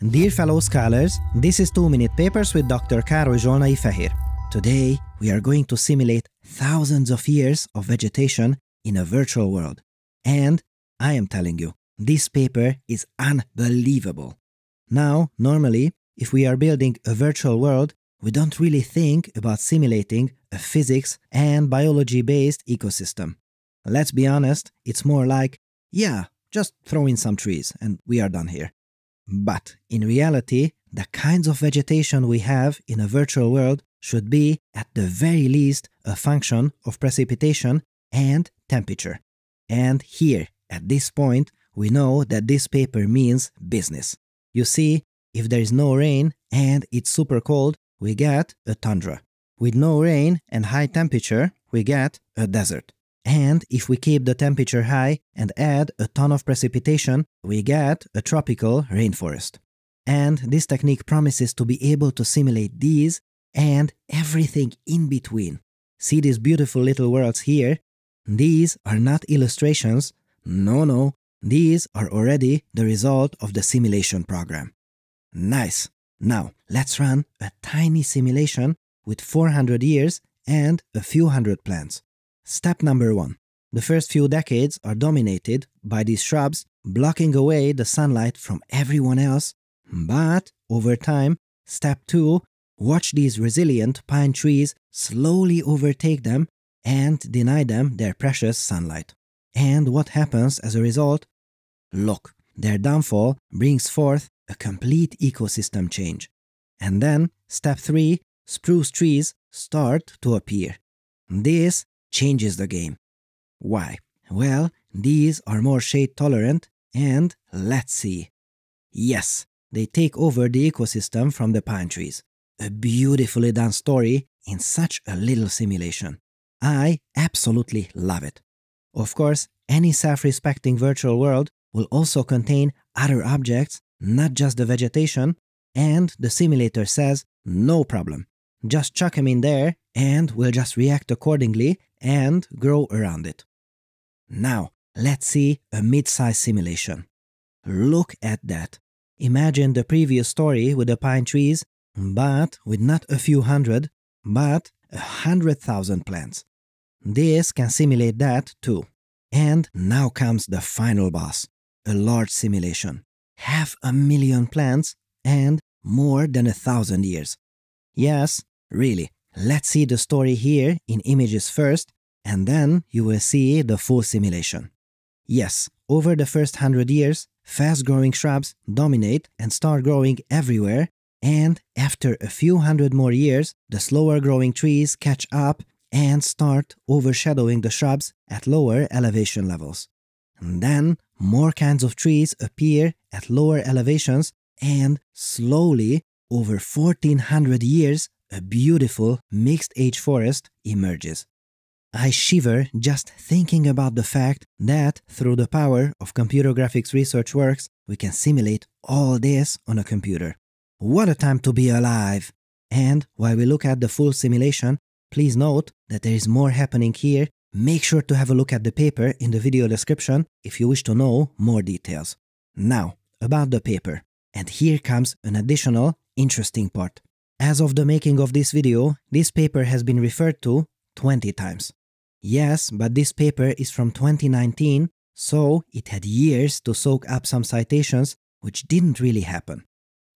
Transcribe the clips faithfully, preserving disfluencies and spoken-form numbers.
Dear fellow scholars, this is Two Minute Papers with Doctor Károly Zsolnai-Fehér. Today, we are going to simulate thousands of years of vegetation in a virtual world. And I am telling you, this paper is unbelievable. Now, normally, if we are building a virtual world, we don't really think about simulating a physics and biology-based ecosystem. Let's be honest, it's more like, yeah, just throw in some trees and we are done here. But in reality, the kinds of vegetation we have in a virtual world should be, at the very least, a function of precipitation and temperature. And here, at this point, we know that this paper means business. You see, if there is no rain and it's super cold, we get a tundra. With no rain and high temperature, we get a desert. And if we keep the temperature high and add a ton of precipitation, we get a tropical rainforest. And this technique promises to be able to simulate these and everything in between. See these beautiful little worlds here? These are not illustrations. No, no. These are already the result of the simulation program. Nice. Now, let's run a tiny simulation with four hundred years and a few hundred plants. Step number one. The first few decades are dominated by these shrubs blocking away the sunlight from everyone else, but over time, step two, watch these resilient pine trees slowly overtake them and deny them their precious sunlight. And what happens as a result? Look, their downfall brings forth a complete ecosystem change. And then, step three, spruce trees start to appear. This changes the game. Why? Well, these are more shade tolerant and let's see. Yes, they take over the ecosystem from the pine trees. A beautifully done story in such a little simulation. I absolutely love it. Of course, any self-respecting virtual world will also contain other objects, not just the vegetation, and the simulator says, no problem. Just chuck them in there and we'll just react accordingly and grow around it. Now, let's see a mid-size simulation. Look at that. Imagine the previous story with the pine trees, but with not a few hundred, but a hundred thousand plants. This can simulate that too. And now comes the final boss, a large simulation. Half a million plants and more than a thousand years. Yes, really. Let's see the story here in images first, and then you will see the full simulation. Yes, over the first hundred years, fast-growing shrubs dominate and start growing everywhere, and after a few hundred more years, the slower-growing trees catch up and start overshadowing the shrubs at lower elevation levels. And then, more kinds of trees appear at lower elevations, and slowly, over fourteen hundred years, a beautiful mixed-age forest emerges. I shiver just thinking about the fact that through the power of computer graphics research works, we can simulate all this on a computer. What a time to be alive! And while we look at the full simulation, please note that there is more happening here. Make sure to have a look at the paper in the video description if you wish to know more details. Now, about the paper. And here comes an additional interesting part. As of the making of this video, this paper has been referred to twenty times. Yes, but this paper is from twenty nineteen, so it had years to soak up some citations, which didn't really happen.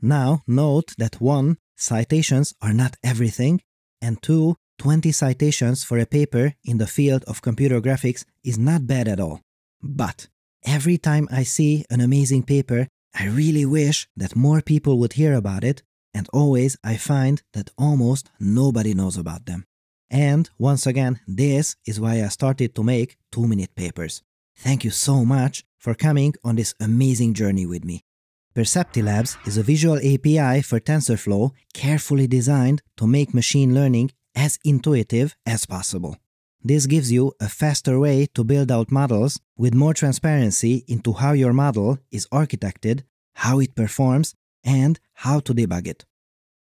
Now, note that one, citations are not everything, and two, twenty citations for a paper in the field of computer graphics is not bad at all. But every time I see an amazing paper, I really wish that more people would hear about it. And always I find that almost nobody knows about them. And once again, this is why I started to make two minute papers. Thank you so much for coming on this amazing journey with me. PerceptiLabs is a visual A P I for TensorFlow carefully designed to make machine learning as intuitive as possible. This gives you a faster way to build out models with more transparency into how your model is architected, how it performs, and how to debug it.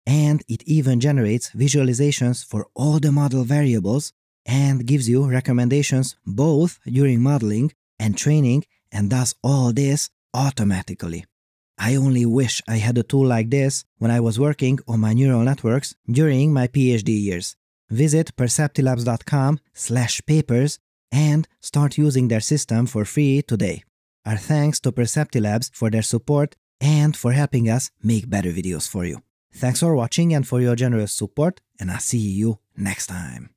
And it even generates visualizations for all the model variables and gives you recommendations both during modeling and training, and does all this automatically. I only wish I had a tool like this when I was working on my neural networks during my PhD years. Visit perceptilabs dot com slash papers and start using their system for free today. Our thanks to PerceptiLabs for their support and for helping us make better videos for you. Thanks for watching and for your generous support, and I'll see you next time.